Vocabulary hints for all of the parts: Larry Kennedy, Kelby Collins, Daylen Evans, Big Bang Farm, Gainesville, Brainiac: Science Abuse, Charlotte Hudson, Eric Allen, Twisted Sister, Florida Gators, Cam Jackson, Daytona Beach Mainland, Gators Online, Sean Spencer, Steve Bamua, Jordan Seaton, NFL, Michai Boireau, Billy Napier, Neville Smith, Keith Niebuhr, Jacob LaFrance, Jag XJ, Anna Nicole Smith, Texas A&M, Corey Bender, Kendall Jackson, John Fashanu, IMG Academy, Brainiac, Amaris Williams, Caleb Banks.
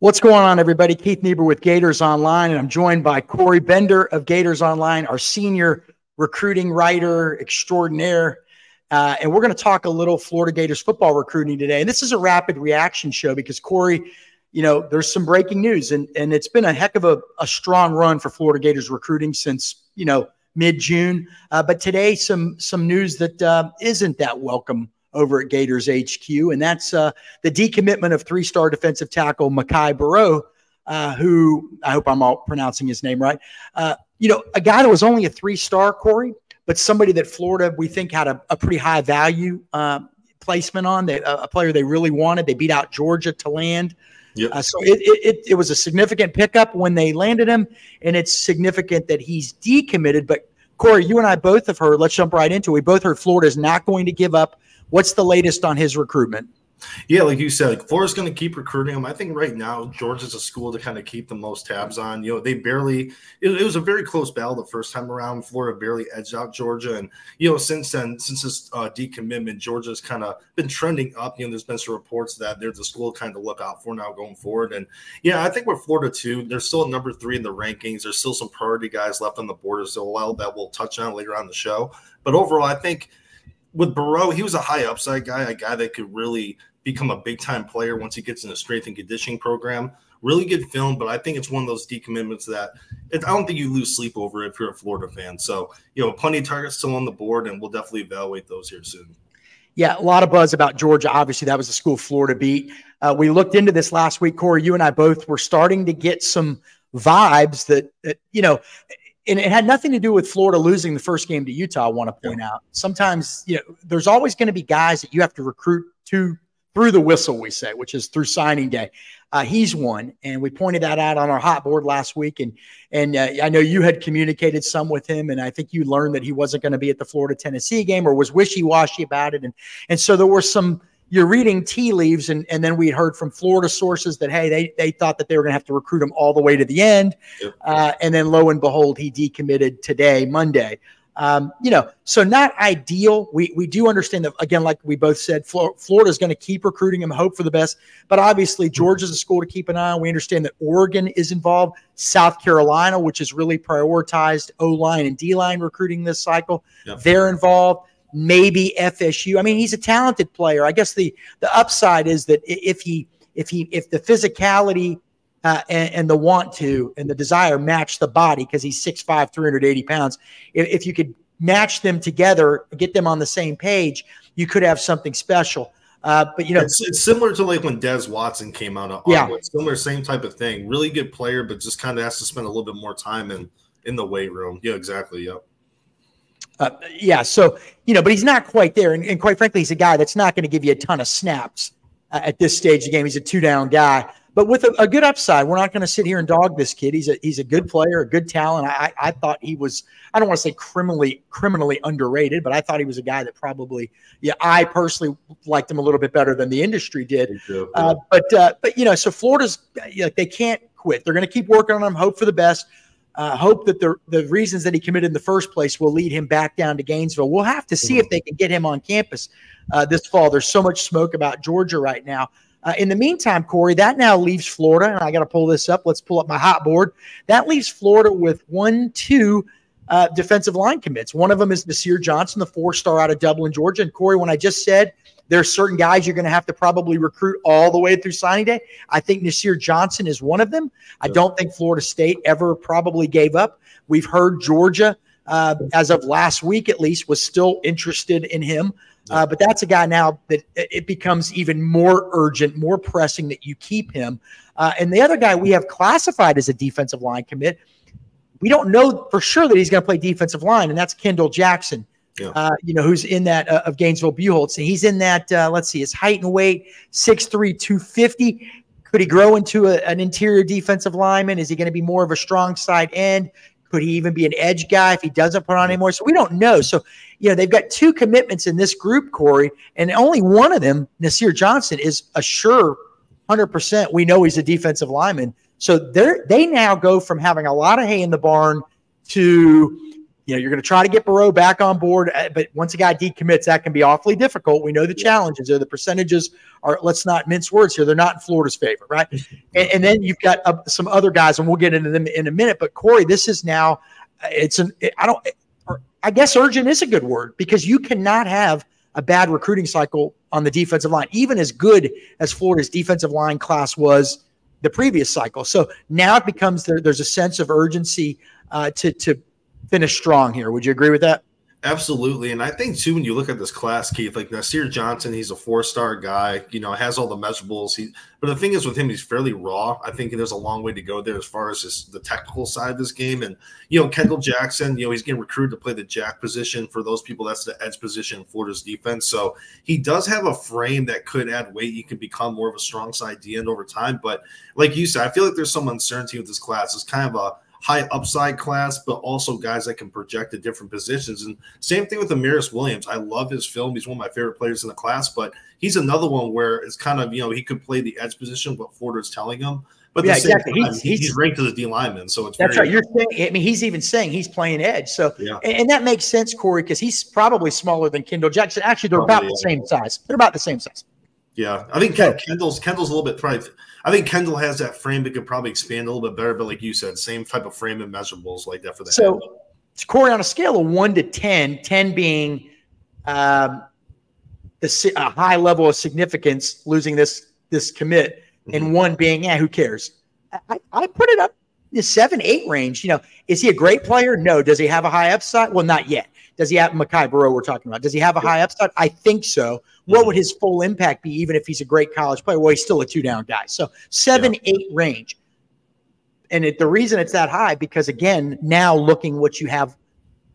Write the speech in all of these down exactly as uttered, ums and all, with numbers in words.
What's going on, everybody? Keith Niebuhr with Gators Online, and I'm joined by Corey Bender of Gators Online, our senior recruiting writer extraordinaire. Uh, and we're going to talk a little Florida Gators football recruiting today. And this is a rapid reaction show because, Corey, you know, there's some breaking news, and, and it's been a heck of a, a strong run for Florida Gators recruiting since, you know, mid-June. Uh, but today, some some news that uh, isn't that welcome over at Gators H Q, and that's uh, the decommitment of three-star defensive tackle Michai Boireau, uh, who I hope I'm all pronouncing his name right. Uh, you know, a guy that was only a three-star, Corey, but somebody that Florida, we think, had a, a pretty high value uh, placement on, they, a, a player they really wanted. They beat out Georgia to land. Yep. Uh, so it, it, it was a significant pickup when they landed him, and it's significant that he's decommitted. But, Corey, you and I both have heard, let's jump right into it, we both heard Florida is not going to give up. What's the latest on his recruitment? Yeah, like you said, like Florida's going to keep recruiting him. I think right now Georgia's a school to kind of keep the most tabs on. You know, they barely it, it was a very close battle the first time around. Florida barely edged out Georgia. And, you know, since then, since this uh, decommitment, Georgia's kind of been trending up. You know, there's been some reports that they're the school kind of look out for now going forward. And, yeah, I think with Florida, too, they're still at number three in the rankings. There's still some priority guys left on the board. There's a lot that we'll touch on later on in the show. But overall, I think – with Boireau, he was a high upside guy, a guy that could really become a big-time player once he gets in a strength and conditioning program. Really good film, but I think it's one of those decommitments that it, I don't think you lose sleep over if you're a Florida fan. So, you know, plenty of targets still on the board, and we'll definitely evaluate those here soon. Yeah, a lot of buzz about Georgia. Obviously, that was the school Florida beat. Uh, we looked into this last week, Corey. You and I both were starting to get some vibes that, that you know – and it had nothing to do with Florida losing the first game to Utah, I want to point out. Sometimes, you know, there's always going to be guys that you have to recruit to through the whistle, we say, which is through signing day. Uh, he's one, and we pointed that out on our hot board last week. And and uh, I know you had communicated some with him, and I think you learned that he wasn't going to be at the Florida-Tennessee game or was wishy-washy about it. And, and so there were some – you're reading tea leaves, and, and then we heard from Florida sources that, hey, they they thought that they were going to have to recruit him all the way to the end. Yep. Uh, and then lo and behold, he decommitted today, Monday. Um, you know, so not ideal. We we do understand that, again, like we both said, Florida is going to keep recruiting him, hope for the best. But obviously, Georgia's a school to keep an eye on. We understand that Oregon is involved, South Carolina, which has really prioritized O-line and D-line recruiting this cycle. Yep. They're involved. Maybe F S U. I mean, he's a talented player. I guess the the upside is that if he if he if the physicality uh, and, and the want to and the desire match the body, because he's six five, three hundred eighty pounds, if, if you could match them together, get them on the same page, you could have something special. Uh, but you know, it's, it's similar to like when Des Watson came out of Ottawa. Yeah, similar, same type of thing. Really good player, but just kind of has to spend a little bit more time in in the weight room. Yeah, exactly. Yep. Uh, yeah, so, you know, but he's not quite there. And, and quite frankly, he's a guy that's not going to give you a ton of snaps uh, at this stage of the game. He's a two-down guy. But with a, a good upside, we're not going to sit here and dog this kid. He's a he's a good player, a good talent. I, I thought he was, I don't want to say criminally criminally underrated, but I thought he was a guy that probably, yeah, I personally liked him a little bit better than the industry did. Uh, but, uh, but you know, so Florida's, you know, they can't quit. They're going to keep working on him, hope for the best. Uh, hope that the the reasons that he committed in the first place will lead him back down to Gainesville. We'll have to see if they can get him on campus uh, this fall. There's so much smoke about Georgia right now. Uh, in the meantime, Corey, that now leaves Florida, and I got to pull this up. Let's pull up my hot board. That leaves Florida with one, two uh, defensive line commits. One of them is Nasir Johnson, the four-star out of Dublin, Georgia. And, Corey, when I just said there are certain guys you're going to have to probably recruit all the way through signing day, I think Nasir Johnson is one of them. I don't think Florida State ever probably gave up. We've heard Georgia, uh, as of last week at least, was still interested in him. Uh, but that's a guy now that it becomes even more urgent, more pressing that you keep him. Uh, and the other guy we have classified as a defensive line commit, we don't know for sure that he's going to play defensive line, and that's Kendall Jackson. Yeah. Uh, you know, who's in that uh, of Gainesville Buholtz. And he's in that, uh, let's see, his height and weight, six three, two fifty. Could he grow into a, an interior defensive lineman? Is he going to be more of a strong side end? Could he even be an edge guy if he doesn't put on anymore? So we don't know. So, you know, they've got two commitments in this group, Corey, and only one of them, Nasir Johnson, is a sure one hundred percent. We know he's a defensive lineman. So they're, they now go from having a lot of hay in the barn to – you know, you're going to try to get Boireau back on board, but once a guy decommits, that can be awfully difficult. We know the challenges there. The percentages are, let's not mince words here, they're not in Florida's favor, right? And, and then you've got uh, some other guys, and we'll get into them in a minute. But Corey, this is now, it's an, I don't, I guess urgent is a good word, because you cannot have a bad recruiting cycle on the defensive line, even as good as Florida's defensive line class was the previous cycle. So now it becomes there, there's a sense of urgency uh, to, to, finish strong here. Would you agree with that? Absolutely. And I think, too, when you look at this class, Keith, like Nasir Johnson, he's a four-star guy, you know, has all the measurables. He, but the thing is with him, he's fairly raw. I think there's a long way to go there as far as his, the technical side of this game. And, you know, Kendall Jackson, you know, he's getting recruited to play the jack position. For those people, that's the edge position in Florida's defense. So he does have a frame that could add weight. He can become more of a strong side D end over time. But like you said, I feel like there's some uncertainty with this class. It's kind of a high upside class, but also guys that can project at different positions. And same thing with Amaris Williams. I love his film. He's one of my favorite players in the class, but he's another one where it's kind of, you know, he could play the edge position, what Florida's telling him. But yeah, exactly. Time, he's, he's, he's ranked as a D lineman, so it's that's very right. You're saying, I mean, he's even saying he's playing edge. So, yeah. and, and that makes sense, Corey, because he's probably smaller than Kendall Jackson. Actually, they're probably about the same size. They're about the same size. Yeah, I think okay. Kendall's Kendall's a little bit probably. I think Kendall has that frame that could probably expand a little bit better. But like you said, same type of frame and measurables like that for the so, head. So, Corey, on a scale of one to ten, ten being um, the a high level of significance, losing this this commit, mm-hmm. and one being, yeah, who cares? I, I put it up in the seven eight range. You know, is he a great player? No. Does he have a high upside? Well, not yet. Does he have Michai Boireau we're talking about? Does he have a high upside? I think so. What would his full impact be even if he's a great college player? Well, he's still a two-down guy. So seven, yeah. eight range. And it, the reason it's that high, because, again, now looking what you have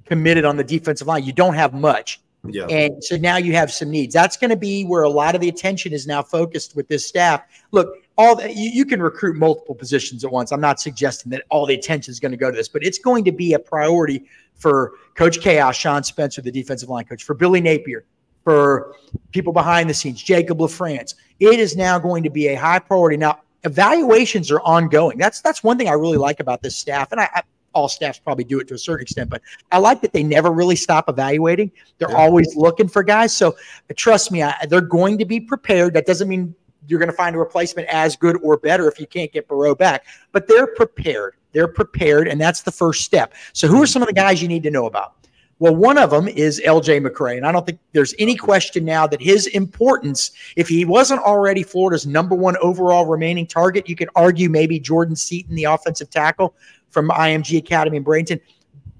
committed on the defensive line, you don't have much. Yeah. And so now you have some needs. That's going to be where a lot of the attention is now focused with this staff. Look, all the, you, you can recruit multiple positions at once. I'm not suggesting that all the attention is going to go to this, but it's going to be a priority for Coach Chaos, Sean Spencer, the defensive line coach, for Billy Napier, for people behind the scenes, Jacob LaFrance. It is now going to be a high priority. Now, evaluations are ongoing. That's that's one thing I really like about this staff, and I, I, all staffs probably do it to a certain extent, but I like that they never really stop evaluating. They're yeah. always looking for guys. So trust me, I, they're going to be prepared. That doesn't mean you're going to find a replacement as good or better if you can't get Boireau back, but they're prepared. They're prepared, and that's the first step. So who are some of the guys you need to know about? Well, one of them is L J. McCray, and I don't think there's any question now that his importance, if he wasn't already Florida's number one overall remaining target, you could argue maybe Jordan Seaton, the offensive tackle from I M G Academy in Bradenton.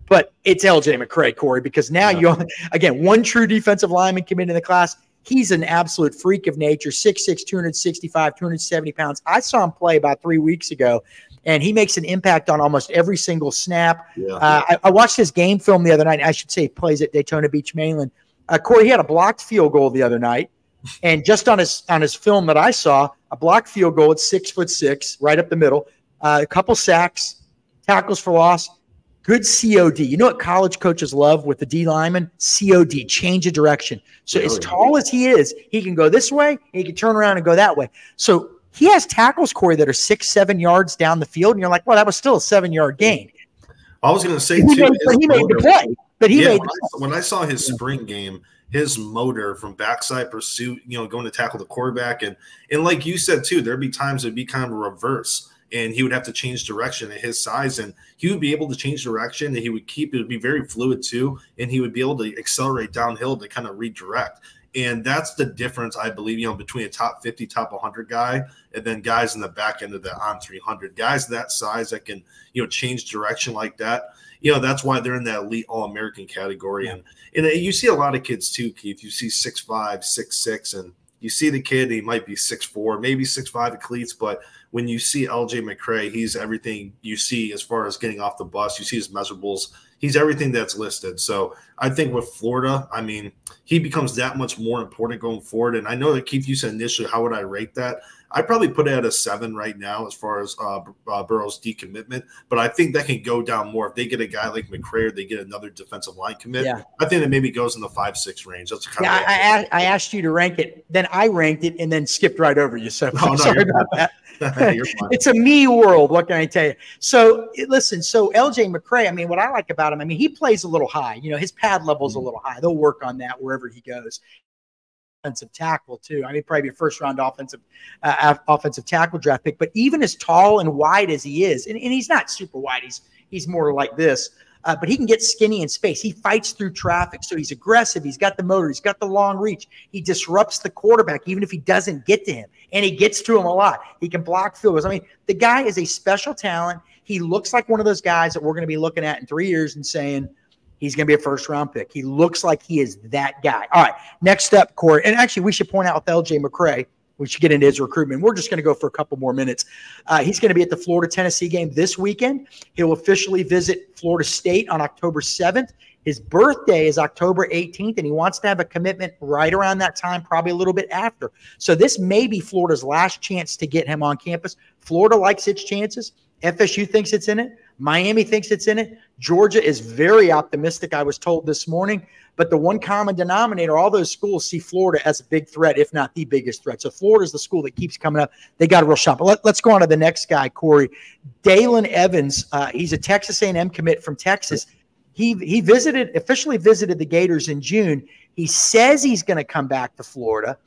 But it's L J. McCray, Corey, because now yeah. you again, one true defensive lineman committed in the class. He's an absolute freak of nature, six six, two hundred sixty-five, two hundred seventy pounds. I saw him play about three weeks ago, and he makes an impact on almost every single snap. Yeah. Uh, I, I watched his game film the other night. I should say he plays at Daytona Beach Mainland. Uh, Corey, he had a blocked field goal the other night, and just on his on his film that I saw, a blocked field goal at six foot six, right up the middle, uh, a couple sacks, tackles for loss. Good C O D. You know what college coaches love with the D lineman? C O D, change of direction. So as tall as he is, he can go this way, and he can turn around and go that way. So he has tackles, Corey, that are six, seven yards down the field, and you're like, well, that was still a seven-yard gain. I was going to say, too. He made, he made the play, but he yeah, made when the play. I, when I saw his spring game, his motor from backside pursuit, you know, going to tackle the quarterback, and, and like you said, too, there'd be times it'd be kind of a reverse. And he would have to change direction at his size, and he would be able to change direction, and he would keep it would be very fluid too, and he would be able to accelerate downhill to kind of redirect. And that's the difference, I believe, you know, between a top fifty, top one hundred guy, and then guys in the back end of the on three hundred guys that size that can, you know, change direction like that. You know, that's why they're in that elite All-American category. And and you see a lot of kids too, Keith. You see six five, six six, and you see the kid, he might be six four, maybe six five at cleats, but when you see L J. McCray, he's everything you see as far as getting off the bus. You see his measurables. He's everything that's listed. So I think with Florida, I mean, he becomes that much more important going forward. And I know that, Keith, you said initially, how would I rate that? I'd probably put it at a seven right now as far as uh, uh, Boireau's decommitment, but I think that can go down more. If they get a guy like McCray or they get another defensive line commit, yeah. I think it maybe goes in the five, six range. That's kind yeah, of I, I, I asked you to rank it. Then I ranked it and then skipped right over you. So no, I'm no, sorry about fine. that. It's a me world. What can I tell you? So listen, so L J. McCray, I mean, what I like about about him. I mean, he plays a little high. You know, his pad level is a little high. They'll work on that wherever he goes. Offensive tackle too. I mean, probably a first-round offensive uh, offensive tackle draft pick. But even as tall and wide as he is, and, and he's not super wide. He's he's more like this. Uh, but he can get skinny in space. He fights through traffic. So he's aggressive. He's got the motor. He's got the long reach. He disrupts the quarterback, even if he doesn't get to him. And he gets to him a lot. He can block field goals. I mean, the guy is a special talent. He looks like one of those guys that we're going to be looking at in three years and saying he's going to be a first-round pick. He looks like he is that guy. All right, next up, Corey. And actually, we should point out with L J McCray, we should get into his recruitment. We're just going to go for a couple more minutes. Uh, he's going to be at the Florida-Tennessee game this weekend. He'll officially visit Florida State on October seventh. His birthday is October eighteenth, and he wants to have a commitment right around that time, probably a little bit after. So this may be Florida's last chance to get him on campus. Florida likes its chances. F S U thinks it's in it. Miami thinks it's in it. Georgia is very optimistic, I was told this morning. But the one common denominator, all those schools see Florida as a big threat, if not the biggest threat. So Florida's the school that keeps coming up. They got a real shot. But let, let's go on to the next guy, Corey. Daylen Evans, uh, he's a Texas A and M commit from Texas. He, he visited officially visited the Gators in June. He says he's going to come back to Florida.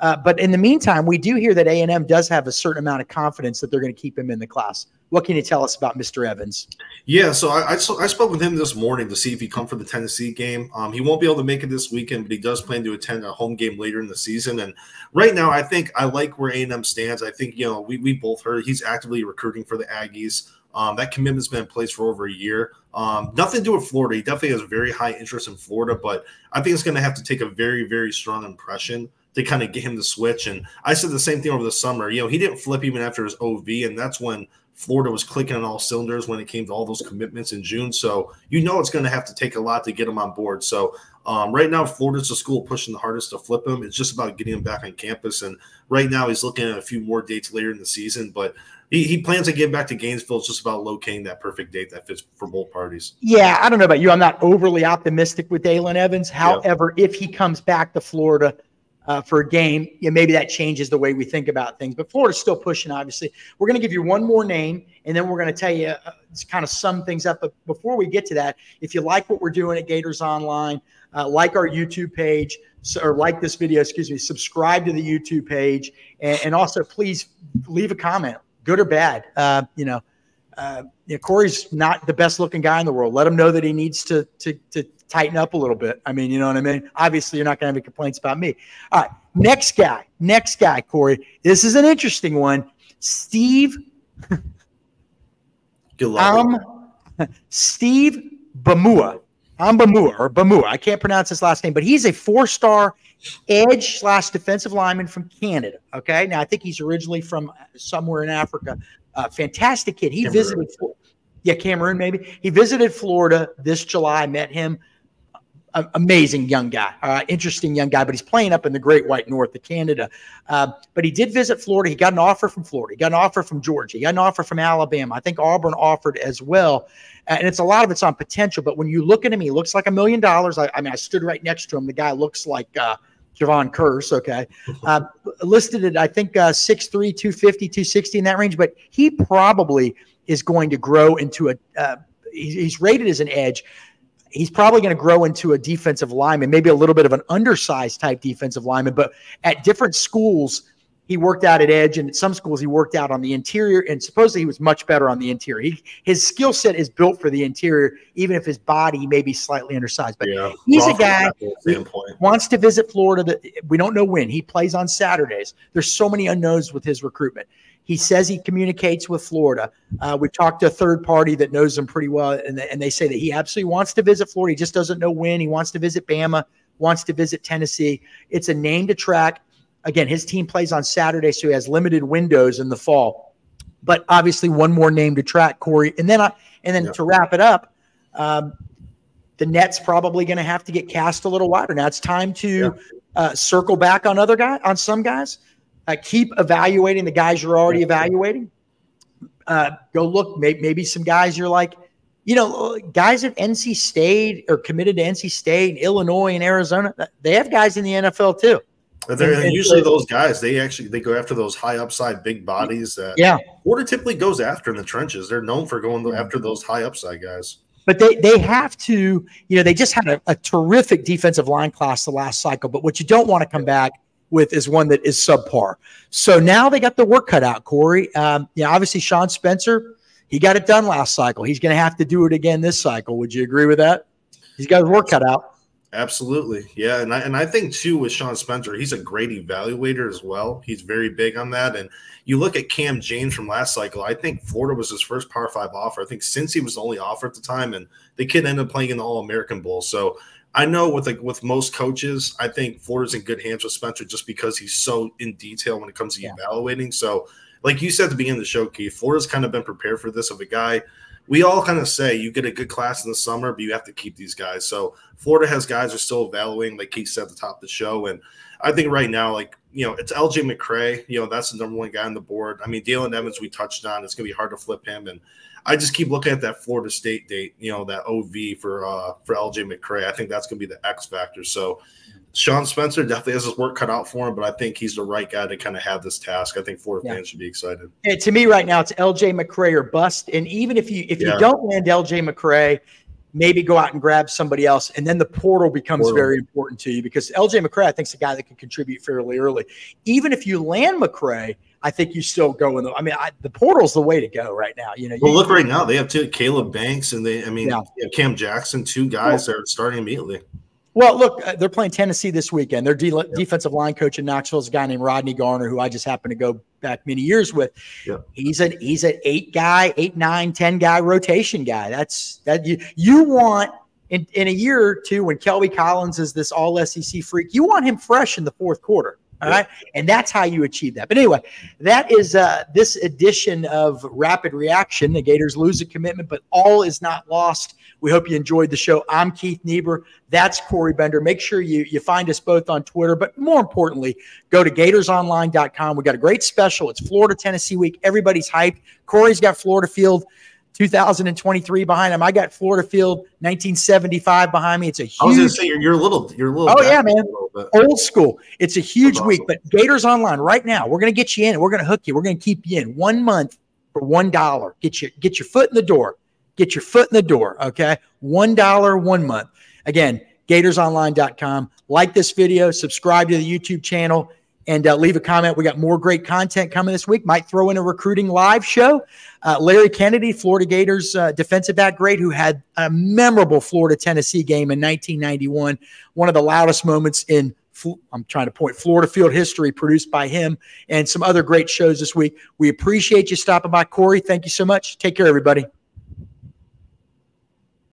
Uh, but in the meantime, we do hear that A and M does have a certain amount of confidence that they're going to keep him in the class. What can you tell us about Mister Evans? Yeah, so I, I, so I spoke with him this morning to see if he'd come for the Tennessee game. Um, he won't be able to make it this weekend, but he does plan to attend a home game later in the season. And right now, I think I like where A and M stands. I think, you know, we, we both heard he's actively recruiting for the Aggies. Um, that commitment's been in place for over a year. Um, nothing to do with Florida. He definitely has a very high interest in Florida, but I think it's going to have to take a very, very strong impression to kind of get him to switch. And I said the same thing over the summer. You know, he didn't flip even after his O V, and that's when Florida was clicking on all cylinders when it came to all those commitments in June. So you know it's going to have to take a lot to get him on board. So um, right now Florida's the school pushing the hardest to flip him. It's just about getting him back on campus. And right now he's looking at a few more dates later in the season, but he, he plans to get back to Gainesville. It's just about locating that perfect date that fits for both parties. Yeah, I don't know about you. I'm not overly optimistic with Daylen Evans. However, yeah. If he comes back to Florida – Uh, for a game, yeah, maybe that changes the way we think about things. But Florida's still pushing, obviously. We're going to give you one more name, and then we're going to tell you uh, kind of sum things up. But before we get to that, if you like what we're doing at Gators Online, uh, like our YouTube page, so, or like this video, excuse me, subscribe to the YouTube page, and, and also please leave a comment, good or bad. Uh, you know, uh, you know, Corey's not the best-looking guy in the world. Let him know that he needs to to to. tighten up a little bit. I mean, you know what I mean? Obviously, you're not going to have any complaints about me. All right, next guy. Next guy, Corey. This is an interesting one. Steve. Good luck. Um, Steve Bamua. I'm Bamua or Bamua. I can't pronounce his last name, but he's a four-star edge slash defensive lineman from Canada. Okay. Now, I think he's originally from somewhere in Africa. Uh, fantastic kid. He Cameroon. visited yeah, Cameroon maybe. He visited Florida this July, met him. Amazing young guy, uh, interesting young guy, but he's playing up in the great white north of Canada. Uh, but he did visit Florida. He got an offer from Florida. He got an offer from Georgia. He got an offer from Alabama. I think Auburn offered as well. Uh, and it's a lot of it's on potential, but when you look at him, he looks like a million dollars. I, I mean, I stood right next to him. The guy looks like uh, Javon Kurse, okay. Uh, listed at, I think, uh, six three, two fifty, two sixty in that range, but he probably is going to grow into a uh, – he's rated as an edge. He's probably going to grow into a defensive lineman, maybe a little bit of an undersized type defensive lineman. But at different schools, he worked out at edge, and at some schools he worked out on the interior, and supposedly he was much better on the interior. He, his skill set is built for the interior, even if his body may be slightly undersized. But yeah, he's a guy who wants to visit Florida. We don't know when. He plays on Saturdays. There's so many unknowns with his recruitment. He says he communicates with Florida. Uh, we talked to a third party that knows him pretty well, and, and they say that he absolutely wants to visit Florida. He just doesn't know when. He wants to visit Bama, wants to visit Tennessee. It's a name to track. Again, his team plays on Saturday, so he has limited windows in the fall. But obviously one more name to track, Corey. And then I, and then yeah. to wrap it up, um, the net's probably going to have to get cast a little wider. Now it's time to yeah. uh, circle back on other guy, on some guys. Uh, keep evaluating the guys you're already evaluating. Uh, go look, maybe, maybe some guys you're like, you know, guys at N C State or committed to N C State, Illinois and Arizona, they have guys in the N F L too. And, and usually those guys, they actually they go after those high upside big bodies that yeah. Florida typically goes after in the trenches. They're known for going after those high upside guys. But they, they have to, you know, they just had a, a terrific defensive line class the last cycle. But what you don't want to come back with is one that is subpar. So now they got the work cut out, Corey. Um, yeah, obviously Sean Spencer, he got it done last cycle. He's going to have to do it again this cycle. Would you agree with that? He's got his work cut out. Absolutely. Yeah. And I, and I think too, with Sean Spencer, he's a great evaluator as well. He's very big on that. And you look at Cam James from last cycle, I think Florida was his first Power Five offer. I think since he was the only offer at the time, and the kid ended up playing in the All-American Bowl. So I know with like, with most coaches, I think Florida's in good hands with Spencer just because he's so in detail when it comes to yeah. evaluating. So like you said at the beginning of the show, Keith, Florida's kind of been prepared for this of a guy. We all kind of say you get a good class in the summer, but you have to keep these guys. So Florida has guys who are still evaluating, like Keith said at the top of the show. And I think right now, like, you know, it's L J McCray. You know, that's the number one guy on the board. I mean, Daylen Evans we touched on. It's going to be hard to flip him. And I just keep looking at that Florida State date, you know, that O V for uh, for L J McCray. I think that's going to be the X factor. So Sean Spencer definitely has his work cut out for him, but I think he's the right guy to kind of have this task. I think Florida yeah. fans should be excited. And to me right now, it's L J McCray or bust. And even if you if yeah. you don't land L J McCray, maybe go out and grab somebody else. And then the portal becomes portal. very important to you, because L J McCray, I think, is a guy that can contribute fairly early. Even if you land McCray, I think you still go in the. I mean, I, the portal's the way to go right now. You know, well, you, look right now, they have two Caleb Banks and they. I mean, yeah. Cam Jackson, two guys well, that are starting immediately. Well, look, uh, they're playing Tennessee this weekend. Their de yeah. defensive line coach in Knoxville is a guy named Rodney Garner, who I just happened to go back many years with. Yeah. He's an he's an eight guy, eight, nine, ten guy rotation guy. That's that you you want in, in a year or two when Kelby Collins is this all S E C freak. You want him fresh in the fourth quarter. All right. And that's how you achieve that. But anyway, that is uh, this edition of Rapid Reaction. The Gators lose a commitment, but all is not lost. We hope you enjoyed the show. I'm Keith Niebuhr. That's Corey Bender. Make sure you, you find us both on Twitter, but more importantly, go to gators online dot com. We got a great special. It's Florida Tennessee week. Everybody's hyped. Corey's got Florida Field two thousand twenty-three behind him. I got Florida Field nineteen seventy-five behind me. It's a huge. I was going to say you're, you're a little, you're a little. Oh yeah, man, old school. It's a huge week. But Gators Online right now, we're going to get you in, and we're going to hook you. We're going to keep you in one month for one dollar. Get your get your foot in the door. Get your foot in the door. Okay, one dollar one month. Again, gators online dot com. Like this video, subscribe to the YouTube channel, and uh, leave a comment. We got more great content coming this week. Might throw in a recruiting live show. Uh, Larry Kennedy, Florida Gators uh, defensive back great, who had a memorable Florida-Tennessee game in nineteen ninety-one. One of the loudest moments in, I'm trying to point, Florida field history, produced by him, and some other great shows this week. We appreciate you stopping by, Corey. Thank you so much. Take care, everybody.